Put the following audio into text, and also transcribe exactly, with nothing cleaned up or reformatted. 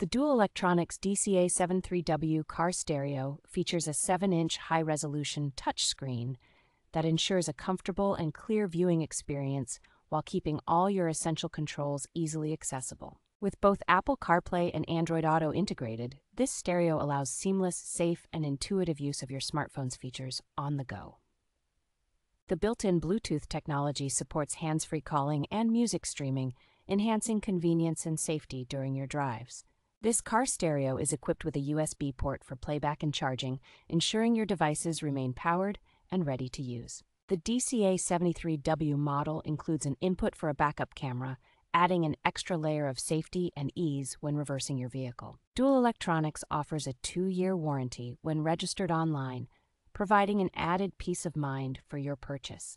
The Dual Electronics D C A seventy-three W car stereo features a seven inch high-resolution touchscreen that ensures a comfortable and clear viewing experience while keeping all your essential controls easily accessible. With both Apple CarPlay and Android Auto integrated, this stereo allows seamless, safe, and intuitive use of your smartphone's features on the go. The built-in Bluetooth technology supports hands-free calling and music streaming, enhancing convenience and safety during your drives. This car stereo is equipped with a U S B port for playback and charging, ensuring your devices remain powered and ready to use. The D C A seventy-three W model includes an input for a backup camera, adding an extra layer of safety and ease when reversing your vehicle. Dual Electronics offers a two year warranty when registered online, providing an added peace of mind for your purchase.